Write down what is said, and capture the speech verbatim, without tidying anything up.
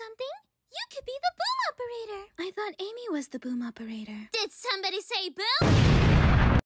something? You could be the boom operator. I thought Amy was the boom operator. Did somebody say boom?